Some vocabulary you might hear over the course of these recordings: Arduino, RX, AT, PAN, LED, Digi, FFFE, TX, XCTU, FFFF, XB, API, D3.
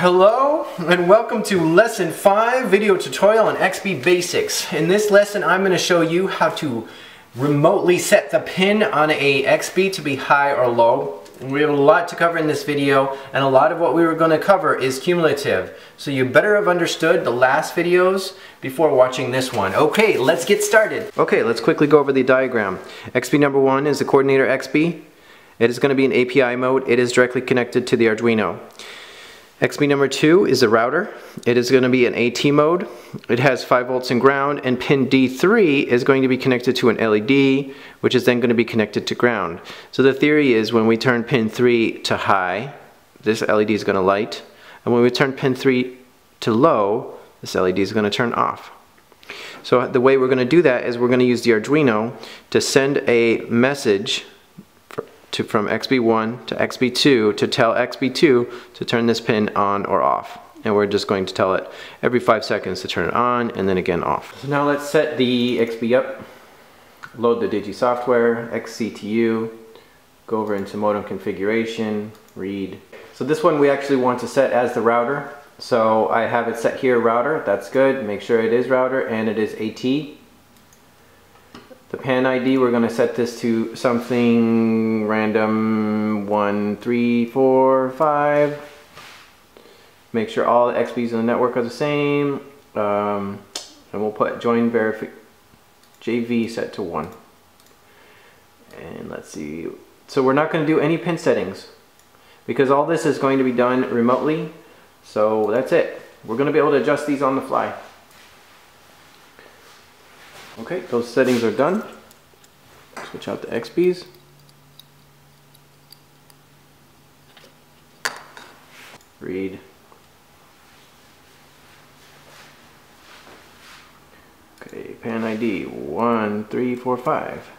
Hello and welcome to lesson 5 video tutorial on XB basics. In this lesson I'm going to show you how to remotely set the pin on a XB to be high or low. We have a lot to cover in this video and a lot of what we were going to cover is cumulative. So you better have understood the last videos before watching this one. Okay, let's get started. Okay, let's quickly go over the diagram. XB number 1 is the coordinator XB. It is going to be in API mode. It is directly connected to the Arduino. XB number 2 is the router. It is going to be in AT mode. It has 5 volts in ground, and pin D3 is going to be connected to an LED, which is then going to be connected to ground. So the theory is when we turn pin 3 to high, this LED is going to light, and when we turn pin 3 to low, this LED is going to turn off. So the way we're going to do that is we're going to use the Arduino to send a message from XB1 to XB2 to tell XB2 to turn this pin on or off, and we're just going to tell it every 5 seconds to turn it on and then again off. So now let's set the XB up, load the Digi software, XCTU, go over into modem configuration, read. So this one we actually want to set as the router, so I have it set here router, that's good, make sure it is router and it is AT. The PAN ID, we're going to set this to something random 1, 3, 4, 5. Make sure all the XBs in the network are the same, and we'll put join verify JV set to 1. And let's see. So we're not going to do any pin settings because all this is going to be done remotely. So that's it. We're going to be able to adjust these on the fly. Okay, those settings are done. Switch out the XBs. Read. Okay, PAN ID 1, 3, 4, 5.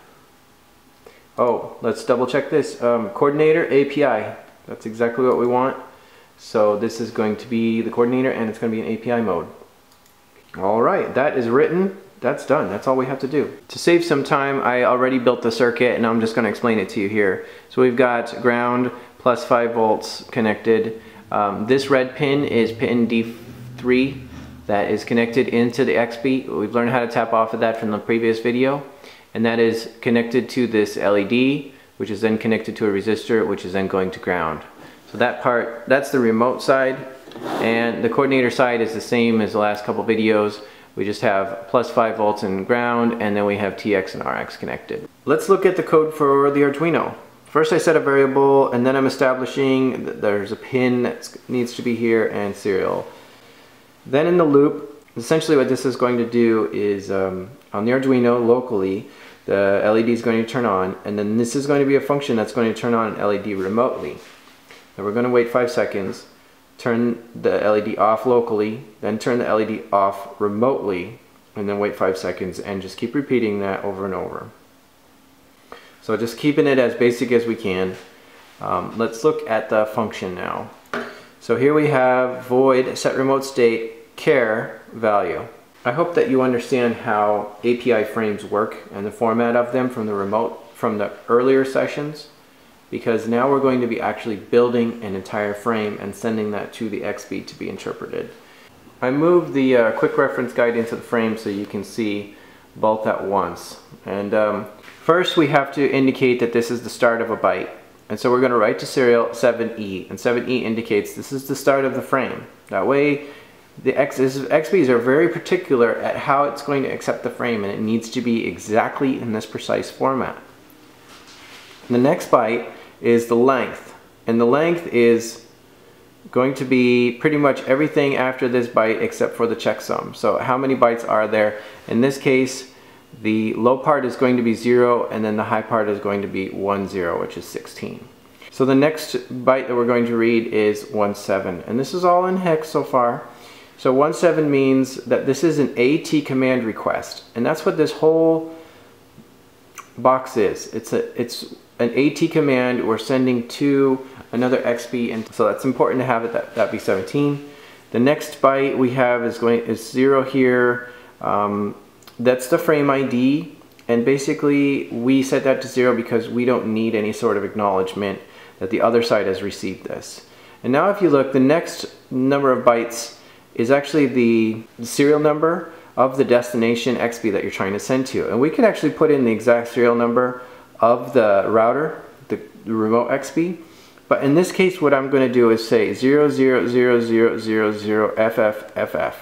Oh, let's double check this. Coordinator API. That's exactly what we want. So this is going to be the coordinator and it's going to be in API mode. Alright, that is written. That's done. That's all we have to do. To save some time, I already built the circuit and I'm just going to explain it to you here. So we've got ground plus 5 volts connected. This red pin is pin D3 that is connected into the XB. We've learned how to tap off of that from the previous video. And that is connected to this LED, which is then connected to a resistor, which is then going to ground. So that part, that's the remote side. And the coordinator side is the same as the last couple videos. We just have plus 5 volts in ground, and then we have TX and RX connected. Let's look at the code for the Arduino. First I set a variable, and then I'm establishing that there's a pin that needs to be here and serial. Then in the loop, essentially what this is going to do is on the Arduino locally, the LED is going to turn on, and then this is going to be a function that's going to turn on an LED remotely. Now we're going to wait 5 seconds. Turn the LED off locally, then turn the LED off remotely, and then wait 5 seconds, and just keep repeating that over and over. So just keeping it as basic as we can. Let's look at the function now. So here we have void set remote state char value. I hope that you understand how API frames work and the format of them from the earlier sessions, because now we're going to be actually building an entire frame and sending that to the XB to be interpreted. I moved the quick reference guide into the frame so you can see both at once. And first we have to indicate that this is the start of a byte. And so we're going to write to serial 7E, and 7E indicates this is the start of the frame. That way the XBs are very particular at how it's going to accept the frame, and it needs to be exactly in this precise format. The next byte is the length, and the length is going to be pretty much everything after this byte except for the checksum. So how many bytes are there? In this case, the low part is going to be 0, and then the high part is going to be 10, which is 16. So the next byte that we're going to read is 17, and this is all in hex so far. So 17 means that this is an AT command request, and that's what this whole box is. It's an AT command we're sending to another XB, and so that's important to have it that be 17. The next byte we have is 0 here. That's the frame ID, and basically we set that to 0 because we don't need any sort of acknowledgement that the other side has received this. And now if you look, the next number of bytes is actually the serial number of the destination XB that you're trying to send to. And we could actually put in the exact serial number of the router, the remote XB. But in this case, what I'm going to do is say 000000FFFF.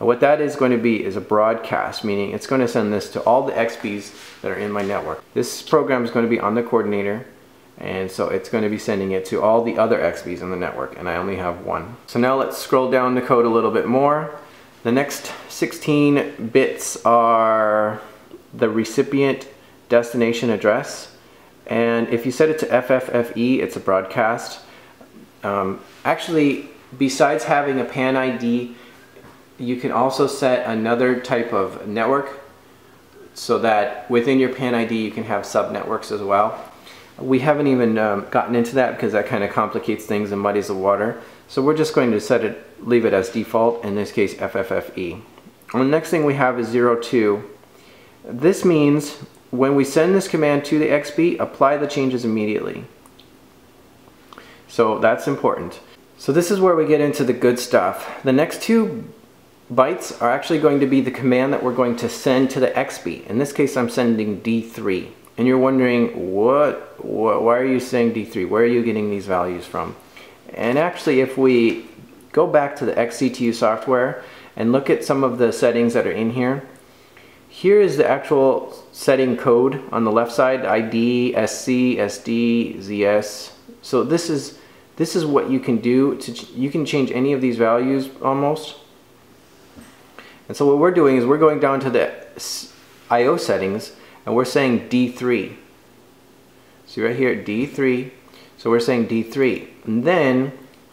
And what that is going to be is a broadcast, meaning it's going to send this to all the XBs that are in my network. This program is going to be on the coordinator, and so it's going to be sending it to all the other XBs in the network, and I only have one. So now let's scroll down the code a little bit more. The next 16 bits are the recipient destination address, and if you set it to FFFE, it's a broadcast. Actually, besides having a PAN ID, you can also set another type of network so that within your PAN ID you can have subnetworks as well. We haven't even gotten into that because that kind of complicates things and muddies the water. So we're just going to set it, leave it as default, in this case FFFE. And the next thing we have is 02. This means when we send this command to the XB, apply the changes immediately. So that's important. So this is where we get into the good stuff. The next two bytes are actually going to be the command that we're going to send to the XB. In this case, I'm sending D3. And you're wondering, why are you saying D3? Where are you getting these values from? And actually, if we go back to the XCTU software and look at some of the settings that are in here, here is the actual setting code on the left side, ID, SC, SD, ZS. So this is what you can do. You can change any of these values almost. And so what we're doing is we're going down to the IO settings and we're saying D3. See right here, D3. So we're saying D3. And then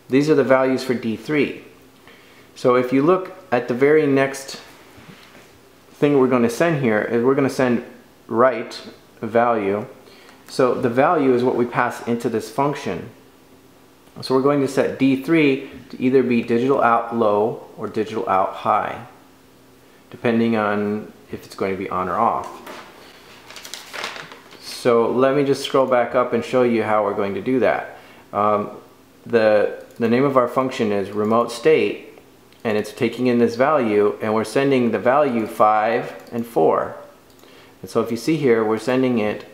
these are the values for D3. So if you look at the very next thing we're going to send here, is we're going to send write value. So the value is what we pass into this function. So we're going to set D3 to either be digital out low or digital out high, depending on if it's going to be on or off. So let me just scroll back up and show you how we're going to do that. The name of our function is remote state, and it's taking in this value, and we're sending the value 5 and 4. And so if you see here, we're sending it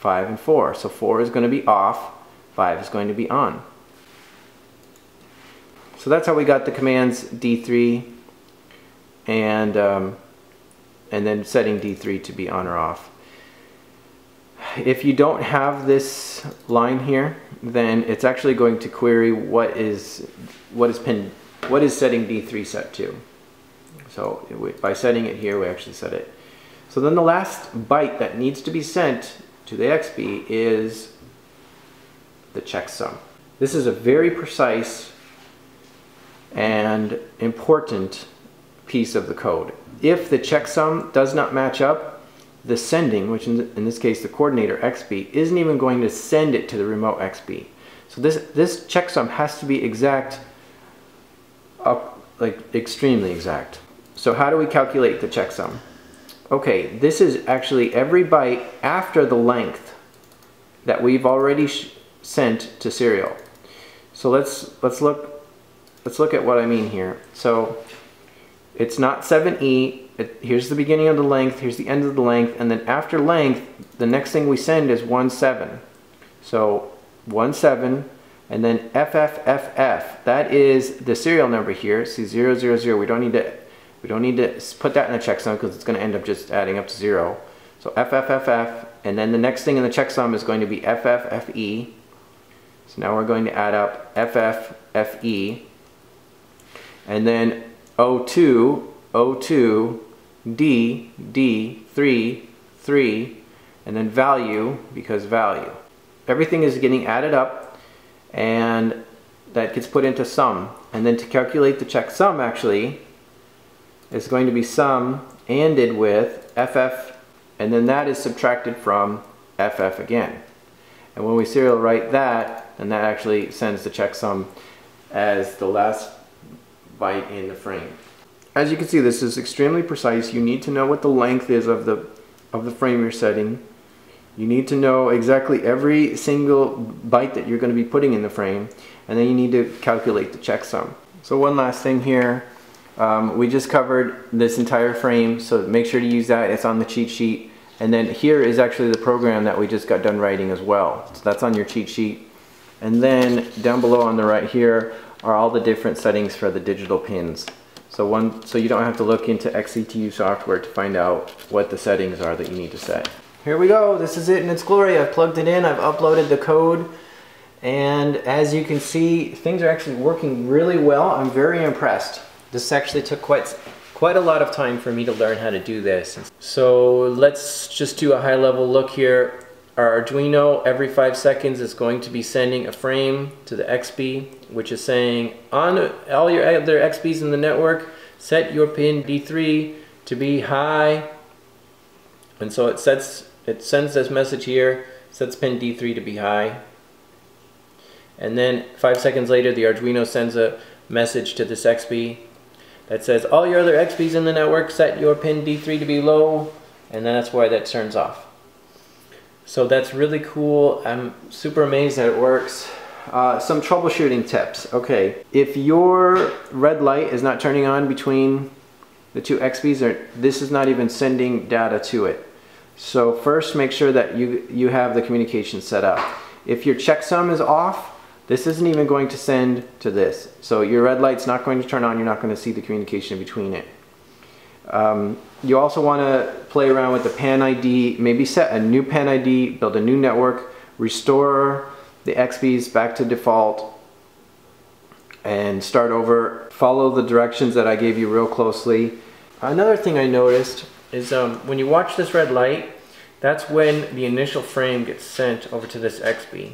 5 and 4. So 4 is going to be off, 5 is going to be on. So that's how we got the commands D3 and then setting D3 to be on or off. If you don't have this line here, then it's actually going to query what is setting D3 set to. So by setting it here, we actually set it. So then the last byte that needs to be sent to the XB is the checksum. This is a very precise and important piece of the code. If the checksum does not match up, the sending, which in this case the coordinator XB, isn't even going to send it to the remote XB. So this checksum has to be exact, like extremely exact. So how do we calculate the checksum? Okay, this is actually every byte after the length that we've already sent to serial. So let's look at what I mean here. So it's not 7E. Here's the beginning of the length, here's the end of the length, and then after length, the next thing we send is 17. So 17, and then FFFF. That is the serial number here. See 000. We don't need to put that in the checksum because it's going to end up just adding up to 0. So FFFF, and then the next thing in the checksum is going to be FFFE. So now we're going to add up FFFE, and then 02. O2, D, D, 3, 3, and then value, because value. Everything is getting added up, and that gets put into sum. And then to calculate the checksum, actually, it's going to be sum ended with FF, and then that is subtracted from FF again. And when we serial write that, then that actually sends the checksum as the last byte in the frame. As you can see, this is extremely precise. You need to know what the length is of the frame you're setting. You need to know exactly every single byte that you're going to be putting in the frame, and then you need to calculate the checksum. So one last thing here, we just covered this entire frame, so make sure to use that. It's on the cheat sheet. And then here is actually the program that we just got done writing as well. So that's on your cheat sheet. And then down below on the right here are all the different settings for the digital pins. So you don't have to look into XCTU software to find out what the settings are that you need to set. Here we go, this is it in its glory. I've plugged it in, I've uploaded the code, and as you can see, things are actually working really well. I'm very impressed. This actually took quite a lot of time for me to learn how to do this. So let's just do a high level look here. Our Arduino, every 5 seconds, is going to be sending a frame to the XB, which is saying, on all your other XBs in the network, set your pin D3 to be high. And so it sends this message here, sets pin D3 to be high. And then 5 seconds later, the Arduino sends a message to this XB that says, all your other XBs in the network, set your pin D3 to be low. And then that's why that turns off. So that's really cool. I'm super amazed that it works. Some troubleshooting tips. Okay, if your red light is not turning on between the two XBs, this is not even sending data to it. So first, make sure that you have the communication set up. If your checksum is off, this isn't even going to send to this. So your red light's not going to turn on, you're not going to see the communication between it. You also want to play around with the PAN ID, maybe set a new PAN ID, build a new network, restore the XBs back to default, and start over. Follow the directions that I gave you real closely. Another thing I noticed is when you watch this red light, that's when the initial frame gets sent over to this XB.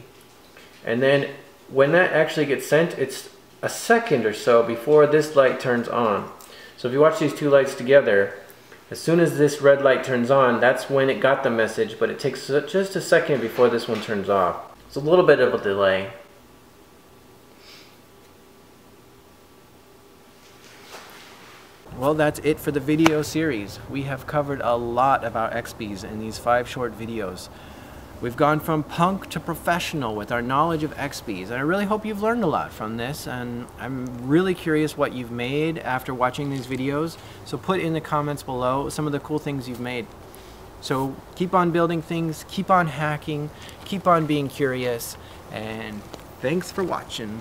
And then when that actually gets sent, it's a second or so before this light turns on. So if you watch these two lights together, as soon as this red light turns on, that's when it got the message, but it takes just a second before this one turns off. It's a little bit of a delay. Well, that's it for the video series. We have covered a lot about XBs in these 5 short videos. We've gone from punk to professional with our knowledge of XBs, and I really hope you've learned a lot from this, and I'm really curious what you've made after watching these videos, so put in the comments below some of the cool things you've made. So keep on building things, keep on hacking, keep on being curious, and thanks for watching.